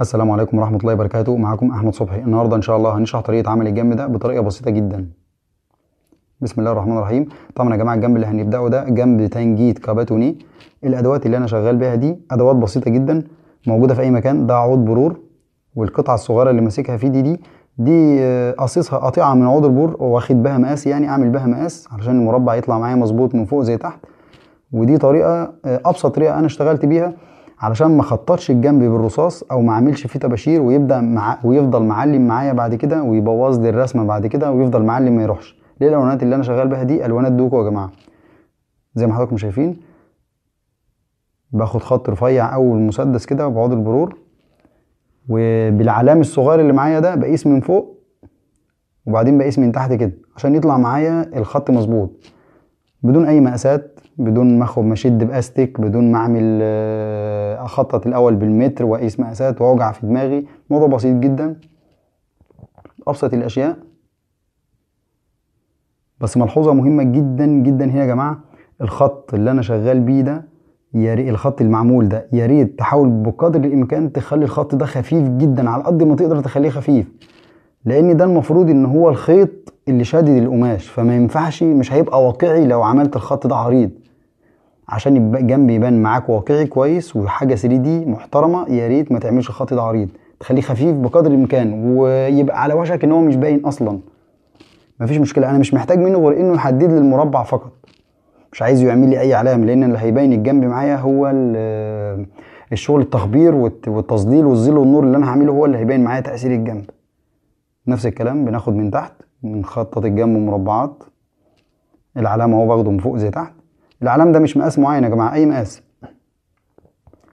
السلام عليكم ورحمة الله وبركاته. معاكم أحمد صبحي. النهاردة إن شاء الله هنشرح طريقة عمل الجنب ده بطريقة بسيطة جدا. بسم الله الرحمن الرحيم. طبعا يا جماعة الجنب اللي هنبدأه ده جنب تنجيد كاباتوني. الأدوات اللي أنا شغال بيها دي أدوات بسيطة جدا موجودة في أي مكان. ده عود برور، والقطعة الصغيرة اللي ماسكها في دي قصيصها قطيعة من عود البور، واخد بها مقاس، يعني أعمل بها مقاس علشان المربع يطلع معايا مظبوط من فوق زي تحت. ودي طريقة أبسط طريقة أنا اشتغلت بيها علشان ما خططش الجنب بالرصاص او ما اعملش فيه طباشير ويبدا ويفضل معلم معايا بعد كده ويبوظ لي الرسمه بعد كده ويفضل معلم ما يروحش. ليه؟ الالوانات اللي انا شغال بها دي الوانات دوكو يا جماعه. زي ما حضراتكم شايفين باخد خط رفيع اول مسدس كده بعود البرور، وبالعلام الصغير اللي معايا ده بقيس من فوق وبعدين بقيس من تحت كده عشان يطلع معايا الخط مظبوط بدون اي مقاسات، بدون ما اخد مشد باستيك، بدون ما اعمل اخطط الاول بالمتر واقيس مقاسات واوجع في دماغي. موضوع بسيط جدا، ابسط الاشياء. بس ملحوظه مهمه جدا جدا هنا يا جماعه، الخط اللي انا شغال بيه ده الخط المعمول ده يا ريت تحاول بقدر الامكان تخلي الخط ده خفيف جدا على قد ما تقدر تخليه خفيف، لان ده المفروض ان هو الخيط اللي شادد القماش، فما ينفعش، مش هيبقى واقعي لو عملت الخط ده عريض. عشان يبقى جنب يبان معاك واقعي كويس وحاجه 3D محترمه، يا ريت ما تعملش الخط ده عريض، تخليه خفيف بقدر الامكان ويبقى على وشك ان هو مش باين اصلا. مفيش مشكله، انا مش محتاج منه غير انه يحدد لي المربع فقط، مش عايزه يعمل لي اي علام، لان اللي هيبين الجنب معايا هو الشغل التخبير والتصديل والظل والنور اللي انا هعمله، هو اللي هيبين معايا تاثير الجنب. نفس الكلام بناخد من تحت، بنخطط الجنب مربعات، العلام اهو باخده من فوق زي تحت. العلام ده مش مقاس معين يا جماعه، اي مقاس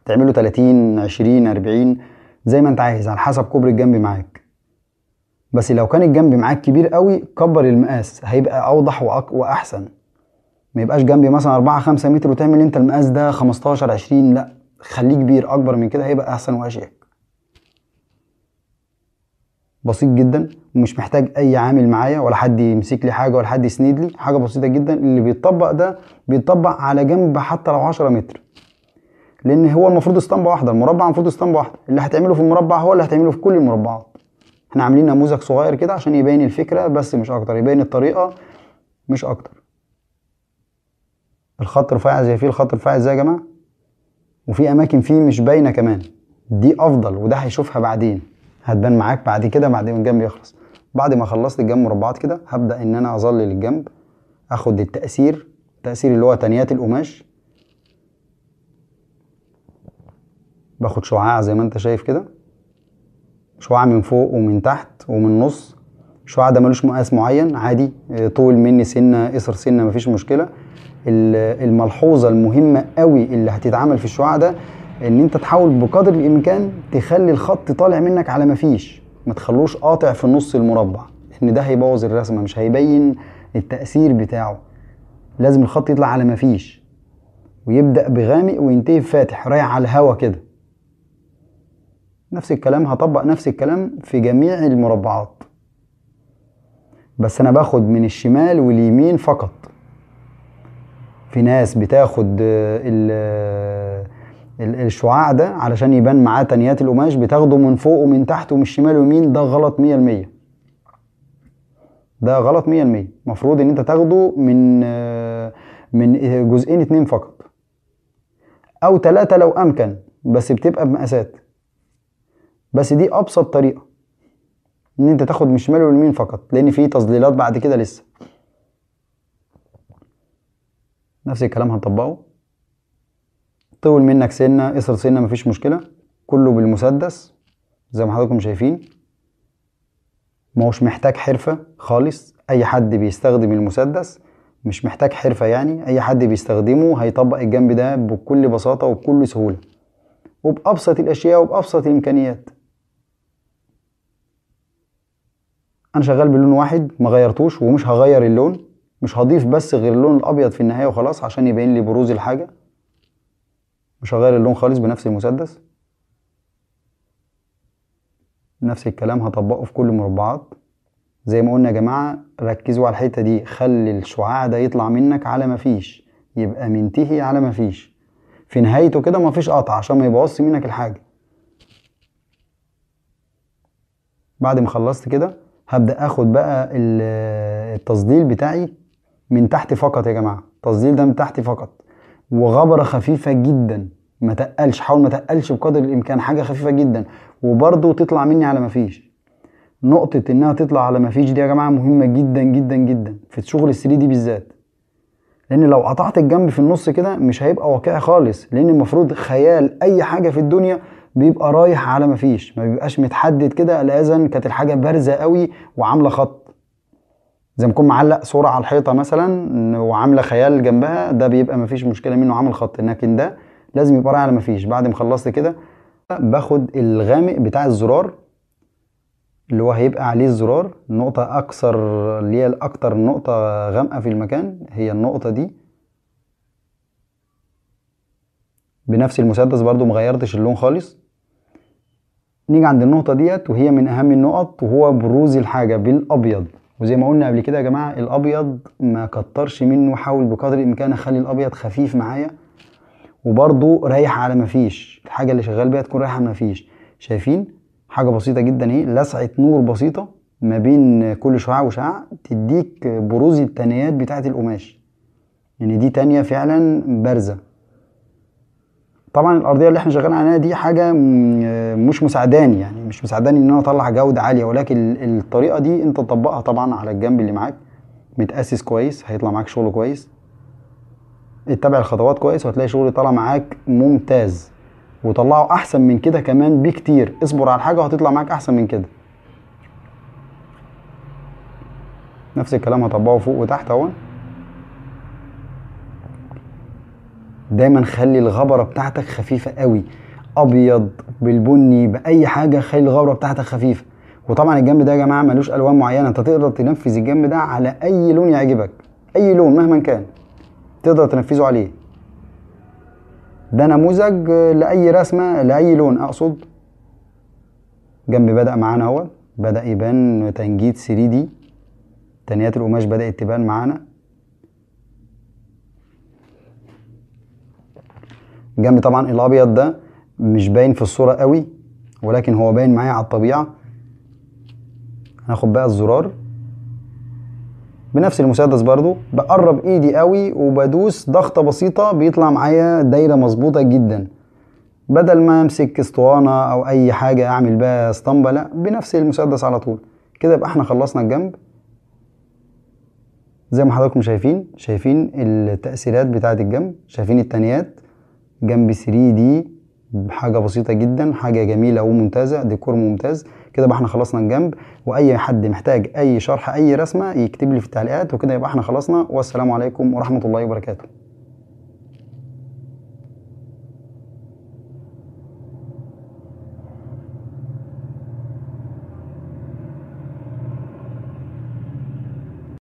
تعمله 30 20 40 زي ما انت عايز على حسب كبر الجنب معاك. بس لو كان الجنب معاك كبير قوي كبر المقاس، هيبقى اوضح واحسن. ما يبقاش جنبي مثلا 4 5 متر وتعمل انت المقاس ده 15 20، لا خليه كبير اكبر من كده، هيبقى احسن واشيك. بسيط جدا ومش محتاج اي عامل معايا ولا حد يمسك لي حاجه ولا حد يسند لي حاجه، بسيطه جدا. اللي بيتطبق ده بيتطبق على جنب حتى لو 10 متر، لان هو المفروض اسطمبه واحده، المربع المفروض اسطمبه واحده، اللي هتعمله في المربع هو اللي هتعمله في كل المربعات. احنا عاملين نموذج صغير كده عشان يبين الفكره بس مش اكتر، يبين الطريقه مش اكتر. الخط رفيع زي فيه الخط رفيع ازاي يا جماعه، وفي اماكن فيه مش باينه كمان، دي افضل وده هيشوفها بعدين، هتبان معاك بعد كده بعد ما الجنب يخلص. بعد ما خلصت الجنب مربعات كده هبدا ان انا اظلل الجنب، اخد التأثير اللي هو تنيات القماش، باخد شعاع زي ما انت شايف كده، شعاع من فوق ومن تحت ومن نص. الشعاع ده ملوش مقاس معين، عادي طول مني سنه قصر سنه مفيش مشكله. الملحوظه المهمه قوي اللي هتتعمل في الشعاع ده ان انت تحاول بقدر الامكان تخلي الخط طالع منك على مفيش، ما تخلوش قاطع في نص المربع، لان ده هيبوظ الرسمه، مش هيبين التاثير بتاعه. لازم الخط يطلع على مفيش ويبدا بغامق وينتهي بفاتح رايح على الهوا كده. نفس الكلام، هطبق نفس الكلام في جميع المربعات، بس انا باخد من الشمال واليمين فقط. في ناس بتاخد الشعاع ده علشان يبان معاه تنيات القماش، بتاخده من فوق ومن تحت ومن الشمال ومين، ده غلط 100%، ده غلط 100%. المفروض ان انت تاخده من جزئين 2 فقط او 3 لو امكن، بس بتبقى بمقاسات. بس دي ابسط طريقه ان انت تاخد من الشمال واليمين فقط، لان في تظليلات بعد كده لسه. نفس الكلام هنطبقه، طول منك سنه قصر سنه مفيش مشكله، كله بالمسدس زي ما حضراتكم شايفين. ماهوش محتاج حرفه خالص، اي حد بيستخدم المسدس مش محتاج حرفه، يعني اي حد بيستخدمه هيطبق الجنب ده بكل بساطه وبكل سهوله وبابسط الاشياء وبابسط الامكانيات. انا شغال بلون واحد ما غيرتوش ومش هغير اللون، مش هضيف بس غير اللون الابيض في النهايه وخلاص عشان يبين لي بروز الحاجه، مش هغير اللون خالص بنفس المسدس. نفس الكلام هطبقه في كل المربعات زي ما قلنا يا جماعه. ركزوا على الحته دي، خلي الشعاع ده يطلع منك على مفيش، يبقى منتهي على مفيش في نهايته كده، مفيش قطع عشان ما يبوظش منك الحاجه. بعد ما خلصت كده هبدأ اخد بقى التصديل بتاعي من تحت فقط يا جماعة. التصديل ده من تحت فقط، وغبرة خفيفة جدا، ما تقلش، حاول ما تقلش بقدر الامكان، حاجة خفيفة جدا. وبرضه تطلع مني على ما فيش. نقطة انها تطلع على ما فيش دي يا جماعة مهمة جدا جدا جدا في شغل ال 3 دي بالذات، لان لو قطعت الجنب في النص كده مش هيبقى واقعي خالص، لان المفروض خيال اي حاجة في الدنيا بيبقى رايح على ما فيش، ما بيبقاش متحدد كده. لازم كانت الحاجة بارزة قوي وعاملة خط، زي ما يكون معلق صورة على الحيطة مثلا وعاملة خيال جنبها، ده بيبقى ما فيش مشكلة منه، عامل خط. لكن ده لازم يبقى رايح على ما فيش. بعد ما خلصت كده باخد الغامق بتاع الزرار اللي هو هيبقى عليه الزرار، نقطة أكثر اللي هي الأكتر نقطة غامقة في المكان هي النقطة دي، بنفس المسدس برضو مغيرتش اللون خالص. نيجي عند النقطة ديت وهي من أهم النقط، وهو بروز الحاجة بالأبيض. وزي ما قلنا قبل كده يا جماعة الأبيض ما كترش منه، حاول بقدر الإمكان أخلي الأبيض خفيف معايا، وبرضو رايح على مفيش، الحاجة اللي شغال بيها تكون رايحة على مفيش. شايفين؟ حاجة بسيطة جدا، ايه لسعة نور بسيطة ما بين كل شعاع وشعاع تديك بروز التانيات بتاعة القماش، يعني دي تانية فعلا بارزة. طبعا الأرضية اللي احنا شغالين عليها دي حاجة مش مساعداني، يعني مش مساعداني ان انا اطلع جودة عالية، ولكن الطريقة دي انت تطبقها طبعا على الجنب اللي معاك متأسس كويس، هيطلع معاك شغل كويس. اتبع الخطوات كويس وهتلاقي شغل طالع معاك ممتاز، وطلعه احسن من كده كمان بكتير. اصبر على الحاجه وهتطلع معاك احسن من كده. نفس الكلام هطبقه فوق وتحت اهو. دايما خلي الغبره بتاعتك خفيفه قوي، ابيض بالبني باي حاجه، خلي الغبره بتاعتك خفيفه. وطبعا الجنب ده يا جماعه ملوش الوان معينه، انت تقدر تنفذ الجنب ده على اي لون يعجبك، اي لون مهما كان تقدر تنفذه عليه. ده نموذج لأي رسمة لأي لون. أقصد جنب بدأ معانا اهو، بدأ يبان تنجيد 3D، تنيات القماش بدأت تبان معانا. جنب طبعا الأبيض ده مش باين في الصورة قوي، ولكن هو باين معايا على الطبيعة. هناخد بقى الزرار بنفس المسدس برضو، بقرب ايدي قوي وبدوس ضغطة بسيطة بيطلع معايا دايرة مظبوطة جدا. بدل ما امسك اسطوانة او اي حاجة اعمل بقى اسطمبة، لا بنفس المسدس على طول كده. يبقى احنا خلصنا الجنب زي ما حضراتكم شايفين، شايفين التأثيرات بتاعة الجنب، شايفين التانيات، جنب 3D حاجة بسيطة جدا، حاجة جميلة وممتازة، ديكور ممتاز كده. يبقى احنا خلصنا الجنب، واي حد محتاج اي شرح اي رسمة يكتب لي في التعليقات. وكده يبقى احنا خلصنا، والسلام عليكم ورحمة الله وبركاته.